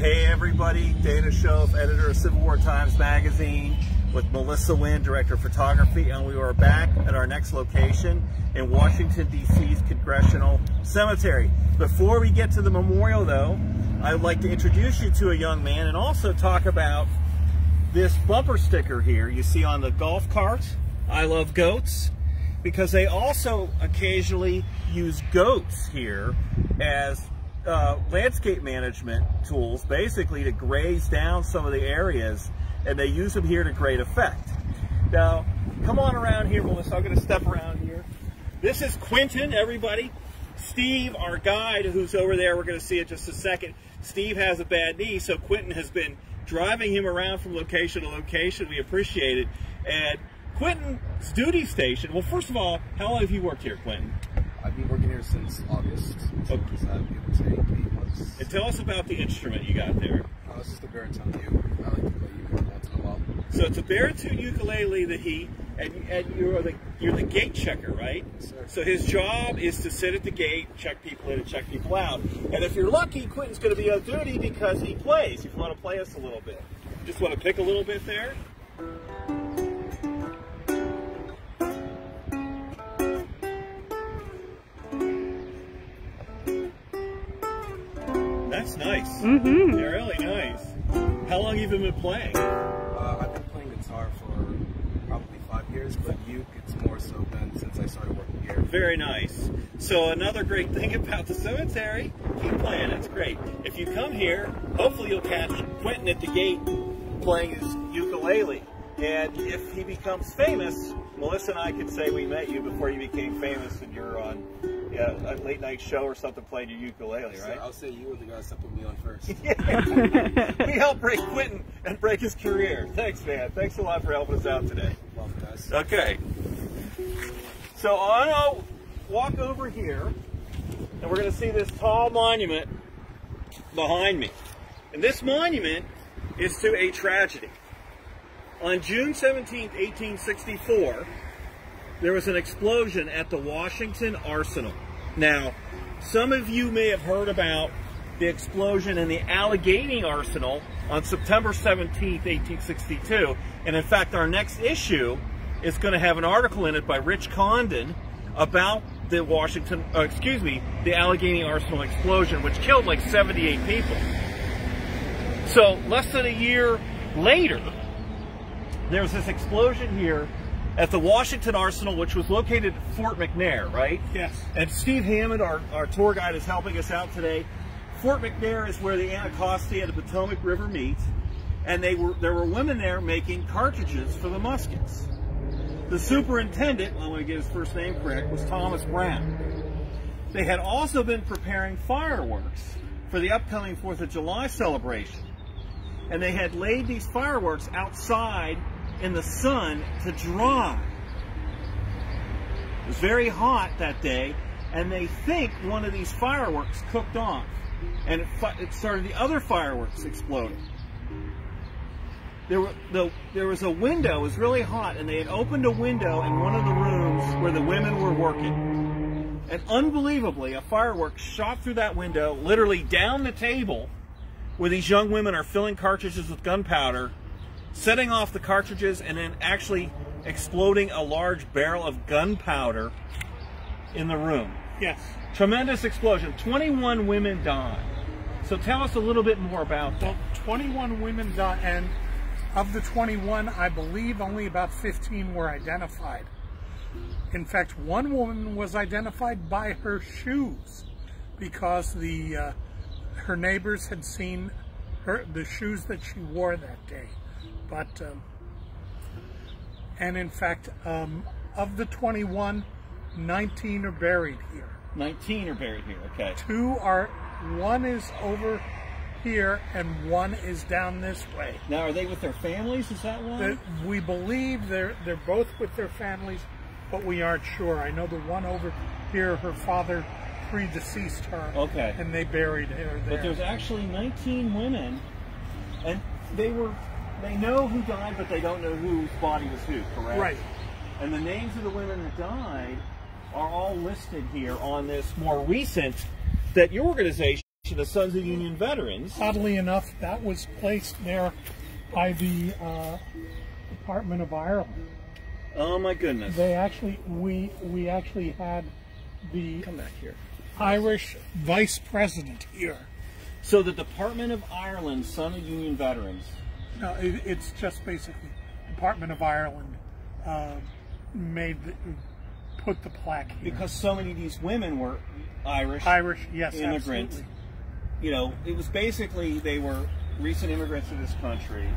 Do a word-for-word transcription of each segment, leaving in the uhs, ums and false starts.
Hey everybody, Dana Shoaf, editor of Civil War Times Magazine, with Melissa Wynn, director of photography, and we are back at our next location in Washington, D C's Congressional Cemetery. Before we get to the memorial though, I'd like to introduce you to a young man and also talk about this bumper sticker here you see on the golf cart, I love goats, because they also occasionally use goats here as Uh, landscape management tools, basically to graze down some of the areas, and they use them here to great effect. Now, come on around here, Melissa. I'm going to step around here. This is Quentin, everybody. Steve, our guide, who's over there, we're going to see it in just a second. Steve has a bad knee, so Quentin has been driving him around from location to location. We appreciate it. And Quentin's duty station, well, first of all, how long have you worked here, Quentin? I've been working here since August. Okay. And tell us about the instrument you got there. Oh, it's just a baritone ukulele. I like to play ukulele once in a while. So it's a baritone ukulele that he, and, and you're, the, you're the gate checker, right? Yes, sir. So his job is to sit at the gate, check people in and check people out. And if you're lucky, Quentin's going to be on duty because he plays. If you want to play us a little bit. Just want to pick a little bit there. That's nice. Mm-hmm. They're really nice. How long have you been playing? Uh, I've been playing guitar for probably five years, but uke, it's more so been since I started working here. Very nice. So another great thing about the cemetery, keep playing, it's great. If you come here, hopefully you'll catch Quentin at the gate playing his ukulele. And if he becomes famous, Melissa and I could say we met you before you became famous and you're on Yeah, a late night show or something playing your ukulele, right? I'll say you were the guys that put me on first. Yeah. We helped break Quentin and break his career. Thanks, man. Thanks a lot for helping us out today. Love you guys. Okay. So I'll walk over here, and we're going to see this tall monument behind me. And this monument is to a tragedy. On June seventeenth, eighteen sixty-four, there was an explosion at the Washington Arsenal. Now, some of you may have heard about the explosion in the Allegheny Arsenal on September seventeenth, eighteen sixty-two. And in fact, our next issue is going to have an article in it by Rich Condon about the Washington, uh, excuse me, the Allegheny Arsenal explosion, which killed like seventy-eight people. So less than a year later, there was this explosion here at the Washington Arsenal, which was located at Fort McNair, right? Yes. And Steve Hammond, our, our tour guide, is helping us out today. Fort McNair is where the Anacostia and the Potomac River meet, and they were there were women there making cartridges for the muskets. The superintendent, I want to get his first name correct, was Thomas Brown. They had also been preparing fireworks for the upcoming fourth of July celebration, and they had laid these fireworks outside in the sun to dry. It was very hot that day, and they think one of these fireworks cooked off, and it, it started the other fireworks exploding. There, were, the, there was a window, it was really hot, and they had opened a window in one of the rooms where the women were working. And unbelievably, a firework shot through that window, literally down the table, where these young women are filling cartridges with gunpowder, setting off the cartridges and then actually exploding a large barrel of gunpowder in the room. Yes. Tremendous explosion. twenty-one women died. So tell us a little bit more about that. Well, twenty-one women died, and of the twenty-one, I believe only about fifteen were identified. In fact, one woman was identified by her shoes because the uh, her neighbors had seen her, the shoes that she wore that day. But, um, and in fact, um, of the twenty-one, nineteen are buried here. nineteen are buried here, okay. Two are, one is over here and one is down this way. Now, are they with their families, is that one? The, we believe they're, they're both with their families, but we aren't sure. I know the one over here, her father predeceased her. Okay. And they buried her there. But there's actually nineteen women, and they were... They know who died, but they don't know whose body was who, correct? Right. And the names of the women that died are all listed here on this more recent that your organization to the Sons of Union Veterans. Oddly enough, that was placed there by the uh, Department of Ireland. Oh my goodness! They actually, we we actually had the come back here Irish Vice President here. So the Department of Ireland, Sons of Union Veterans. No, it, it's just basically Department of Ireland uh, made the, put the plaque here. Because so many of these women were Irish. Irish, yes, immigrants. Absolutely. You know, it was basically they were recent immigrants to this country,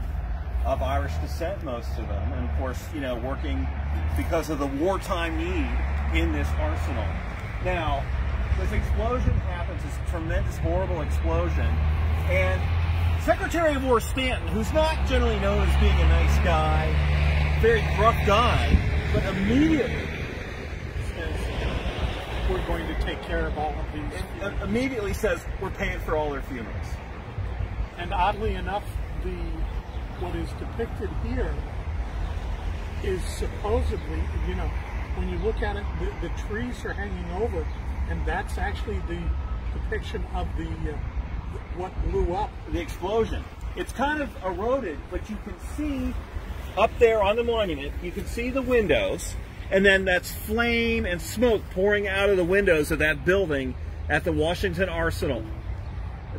of Irish descent, most of them, and of course, you know, working because of the wartime need in this arsenal. Now, this explosion happens, this tremendous, horrible explosion, and Secretary of War Stanton, who's not generally known as being a nice guy, very gruff guy, but immediately says, we're going to take care of all of these. It, immediately says, we're paying for all their funerals. And oddly enough, the what is depicted here is supposedly, you know, when you look at it, the, the trees are hanging over, and that's actually the depiction of the uh, what blew up, the explosion. It's kind of eroded, but you can see up there on the monument, you can see the windows, and then that's flame and smoke pouring out of the windows of that building at the Washington Arsenal,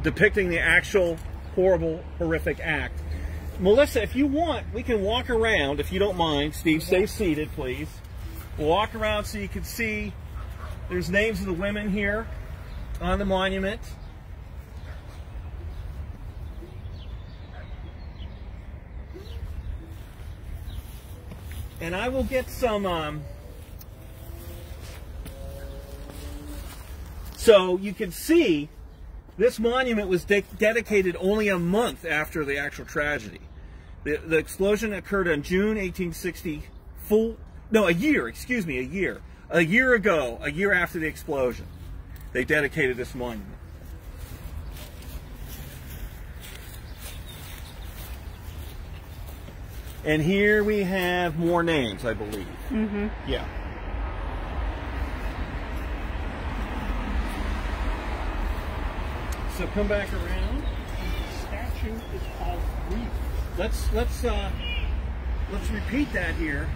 depicting the actual horrible, horrific act. Melissa, if you want, we can walk around, if you don't mind. Steve, stay seated, please. Walk around so you can see there's names of the women here on the monument. And I will get some... Um, so you can see this monument was de dedicated only a month after the actual tragedy. The, the explosion occurred on June eighteen sixty, full, no, a year, excuse me, a year. A year ago, a year after the explosion, they dedicated this monument. And here we have more names, I believe. Mm-hmm. Yeah. So come back around. The statue is called Grief. Let's let's uh, let's repeat that here.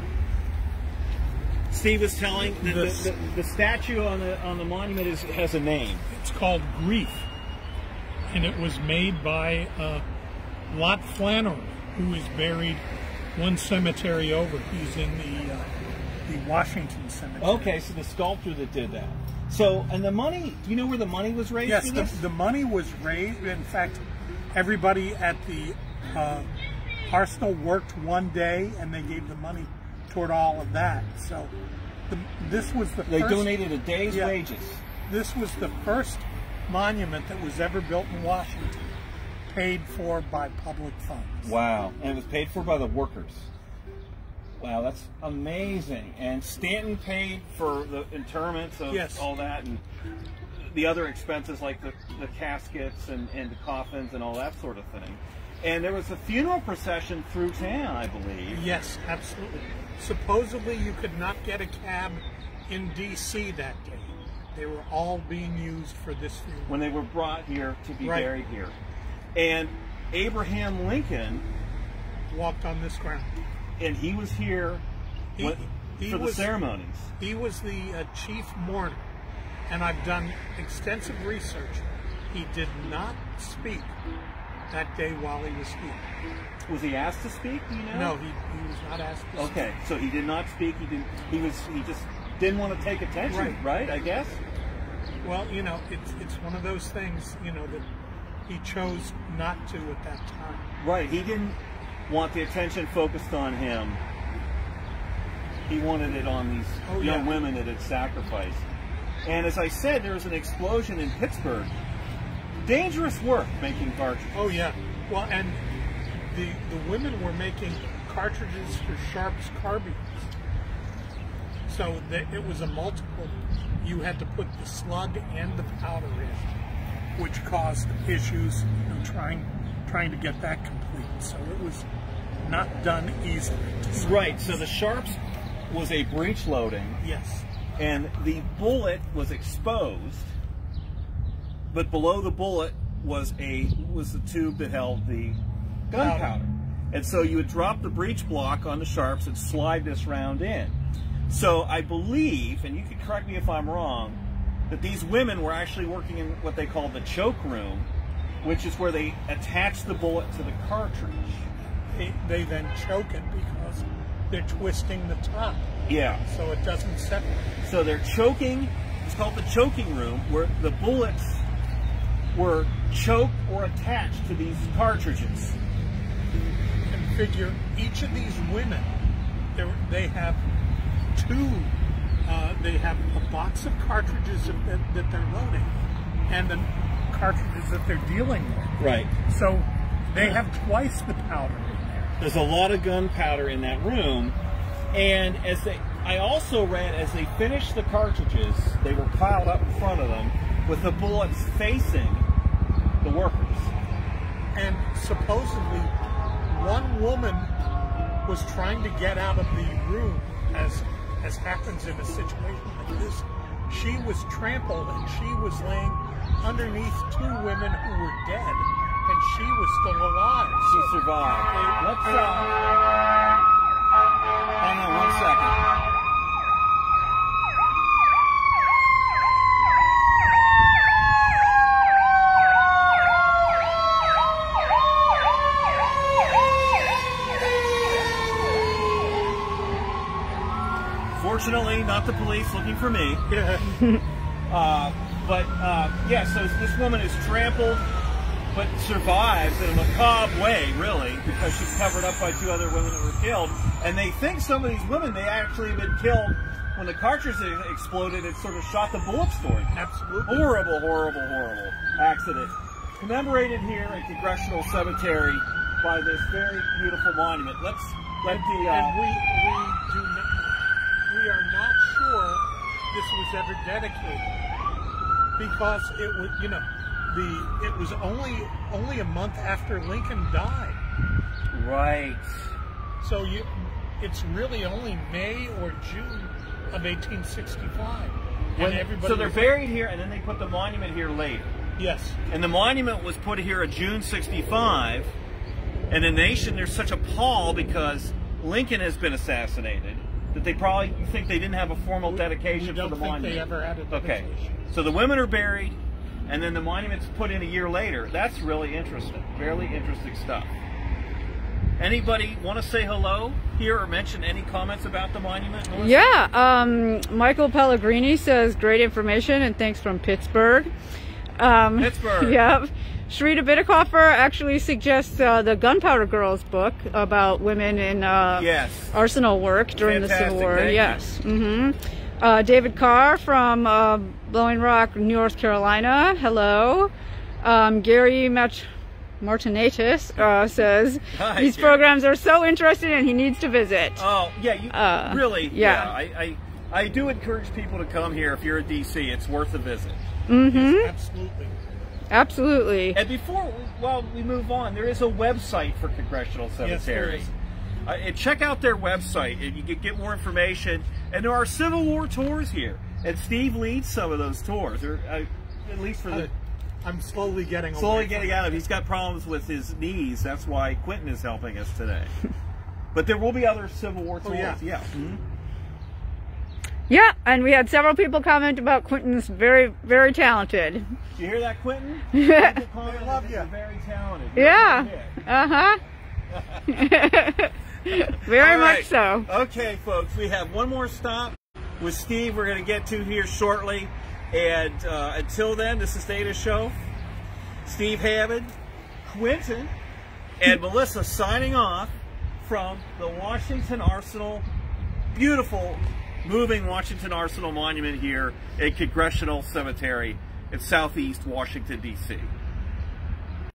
Steve was telling that the, the, the statue on the on the monument is has a name. It's called Grief, and it was made by uh, Lot Flannery, who is buried one cemetery over. He's in the uh, the Washington Cemetery. Okay, so the sculptor that did that. So, and the money, do you know where the money was raised? Yes, the, the money was raised. In fact, everybody at the uh, arsenal worked one day, and they gave the money toward all of that. So, the, this was the they first... They donated a day's yeah, wages. This was the first monument that was ever built in Washington, paid for by public funds. Wow, and it was paid for by the workers. Wow, that's amazing. And Stanton paid for the interments of yes. all that and the other expenses like the, the caskets and, and the coffins and all that sort of thing. And there was a funeral procession through town, I believe. Yes, absolutely. Supposedly you could not get a cab in D C that day. They were all being used for this funeral. When they were brought here to be right. buried here. And Abraham Lincoln walked on this ground. And he was here he, what, he for was, the ceremonies. He was the uh, chief mourner, and I've done extensive research. He did not speak that day while he was here. Was he asked to speak? Do you know? No, he, he was not asked to speak. Okay, so he did not speak. He didn't. He was. He just didn't want to take attention. Right. Right. I guess. Well, you know, it's it's one of those things. You know that he chose not to at that time. Right. He didn't want the attention focused on him. He wanted it on these oh, young yeah. women that had sacrificed. And as I said, there was an explosion in Pittsburgh. Dangerous work making cartridges. Oh yeah. Well, and the the women were making cartridges for Sharp's carbines. So the, it was a multiple. You had to put the slug and the powder in, which caused issues. You know, trying trying to get that complete. So it was not done easily. Right, so the Sharps was a breech loading. Yes. And the bullet was exposed, but below the bullet was a was the tube that held the gunpowder. And so you would drop the breech block on the Sharps and slide this round in. So I believe, and you can correct me if I'm wrong, that these women were actually working in what they call the choke room, which is where they attach the bullet to the cartridge. It, they then choke it because they're twisting the top. Yeah. So it doesn't separate. So they're choking. It's called the choking room, where the bullets were choked or attached to these cartridges. You can figure each of these women, they have two, uh, they have a box of cartridges that, that they're loading, and the cartridges that they're dealing with. Right. So they have twice the powder in there. There's a lot of gunpowder in that room, and as they, I also read, as they finished the cartridges, they were piled up in front of them with the bullets facing the workers. And supposedly, one woman was trying to get out of the room, as as happens in a situation like this. She was trampled, and she was laying underneath two women who were dead, and she was still alive. She so survived. They, Let's, uh, hang on one second. Fortunately, not the police looking for me. uh, but uh, yeah, so this woman is trampled, but survives in a macabre way, really, because she's covered up by two other women that were killed. And they think some of these women, they actually have been killed when the cartridge exploded and sort of shot the bullets for it. Absolutely. Horrible, horrible, horrible accident. Commemorated here at Congressional Cemetery by this very beautiful monument. Let's let the... Uh, and we, we do not... We are not sure this was ever dedicated, because it was, you know, the it was only only a month after Lincoln died. Right. So you, it's really only May or June of eighteen sixty-five. When everybody. So they're buried here, and then they put the monument here later. Yes. And the monument was put here in June sixty-five, and the nation, there's such a pall because Lincoln has been assassinated. That they probably think they didn't have a formal dedication for the monument. They ever had a dedication. Okay, so the women are buried, and then the monument's put in a year later. That's really interesting. Fairly interesting stuff. Anybody want to say hello here or mention any comments about the monument? Melissa? Yeah, um, Michael Pellegrini says great information and thanks from Pittsburgh. Um, Pittsburgh. Yep. Sharita Bitakoff actually suggests uh, the Gunpowder Girls book about women in uh, yes. arsenal work during Fantastic. the Civil War. Thank yes. Mm-hmm. uh, David Carr from uh, Blowing Rock, North Carolina. Hello. Um, Gary Mach Martinatis uh, says Hi, these Gary. programs are so interesting and he needs to visit. Oh yeah, you, uh, really? Yeah. yeah. I, I I do encourage people to come here if you're in D C. It's worth a visit. Mm-hmm. Yes, absolutely. Absolutely. And before, while we move on, there is a website for Congressional Cemetery. Yes, uh, and check out their website, and you can get more information. And there are Civil War tours here, and Steve leads some of those tours, or uh, at least for the. I'm, I'm slowly getting. Slowly getting out of. He's got problems with his knees. That's why Quentin is helping us today. But there will be other Civil War tours. Oh, yeah. yeah. Mm-hmm. Yeah, and we had several people comment about Quentin's very, very talented. You hear that, Quentin? Yeah. They love you. Very talented. You're yeah. Uh huh. very All much right. so. Okay, folks, we have one more stop with Steve. We're going to get to here shortly, and uh, until then, this is Dana Shoaf, Steve Hammond, Quentin, and Melissa signing off from the Washington Arsenal. Beautiful. Moving Washington Arsenal Monument here at Congressional Cemetery in southeast Washington, D C